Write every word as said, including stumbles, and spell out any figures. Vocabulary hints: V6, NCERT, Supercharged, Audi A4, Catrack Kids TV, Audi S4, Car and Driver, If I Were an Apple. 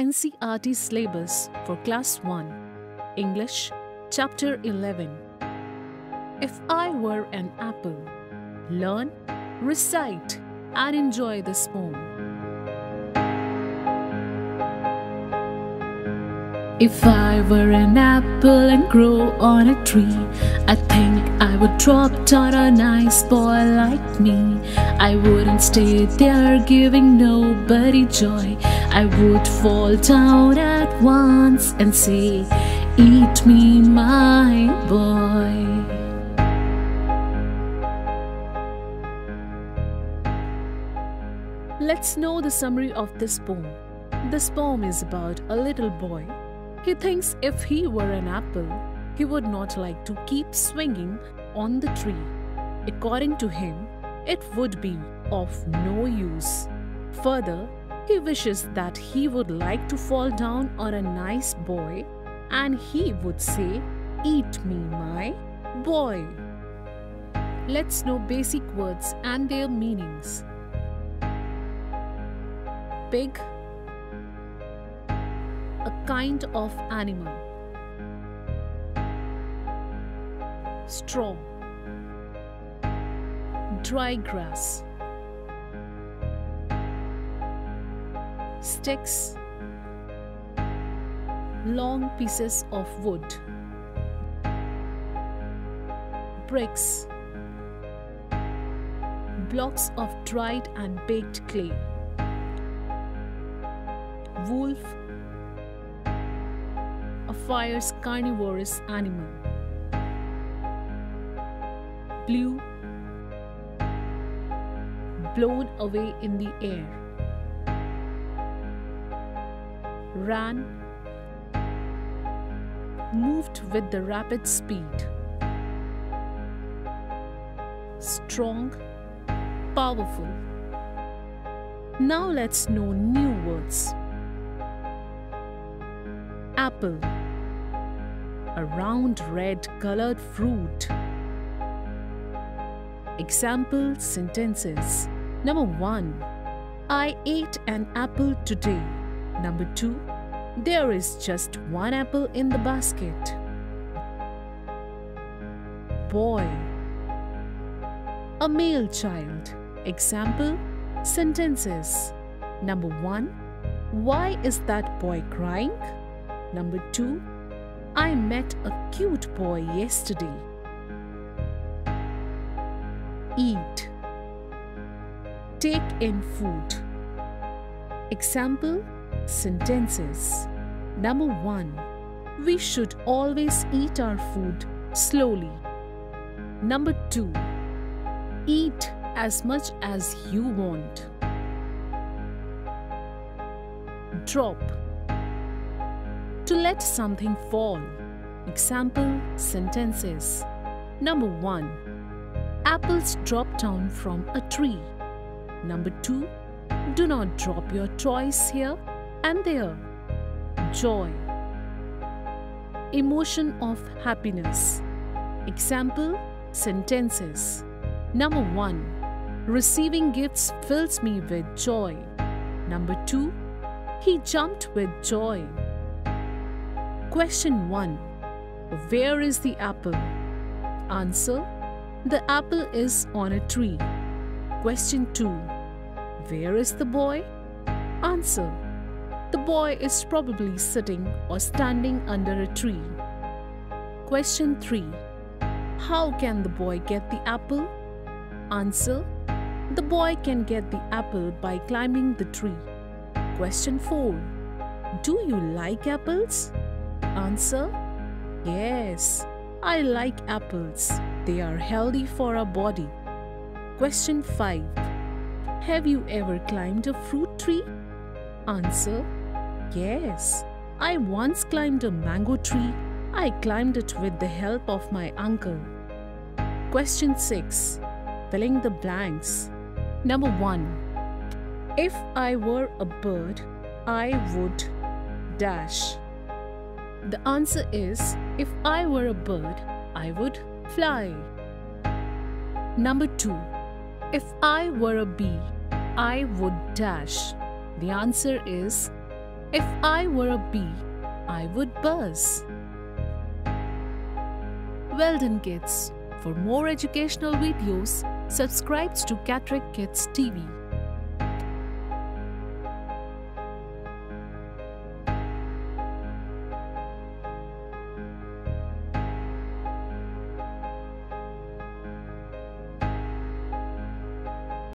N C E R T syllabus for Class one, English, Chapter eleven. If I Were an Apple. Learn, recite, and enjoy this poem. If I were an apple and grow on a tree, I think I would drop down a nice boy like me. I wouldn't stay there giving nobody joy. I would fall down at once and say, "Eat me, my boy." Let's know the summary of this poem. This poem is about a little boy. He thinks if he were an apple, he would not like to keep swinging on the tree. According to him, it would be of no use. Further, he wishes that he would like to fall down on a nice boy, and he would say, "Eat me, my boy." Let's know basic words and their meanings. Pig, a kind of animal. Straw, dry grass. Sticks, long pieces of wood. Bricks, blocks of dried and baked clay. Wolf, a fierce carnivorous animal. Blew, blown away in the air. Ran, moved with the rapid speed. Strong, powerful. Now let's know new words. Apple, a round red colored fruit. Example sentences. Number one. I ate an apple today. Number two. There is just one apple in the basket. Boy, a male child. Example sentences. Number one. Why is that boy crying? Number two. I met a cute boy yesterday. Eat, take in food. Example sentences. Number one. We should always eat our food slowly. Number two. Eat as much as you want. Drop, to let something fall. Example sentences. Number one. Apples drop down from a tree. Number two. Do not drop your toys here and there. Joy, emotion of happiness. Example sentences. Number one. Receiving gifts fills me with joy. Number two. He jumped with joy. Question one. Where is the apple? Answer. The apple is on a tree. Question two. Where is the boy? Answer. The boy is probably sitting or standing under a tree. Question three. How can the boy get the apple? Answer. The boy can get the apple by climbing the tree. Question four. Do you like apples? Answer. Yes, I like apples. They are healthy for our body. Question five. Have you ever climbed a fruit tree? Answer. Yes, I once climbed a mango tree. I climbed it with the help of my uncle. Question six. Filling the blanks. Number one. If I were a bird, I would dash. The answer is, if I were a bird, I would fly. Number two. If I were a bee, I would dash. The answer is, If I were a bee, I would buzz. Well done, kids. For more educational videos, subscribe to Catrack Kids T V.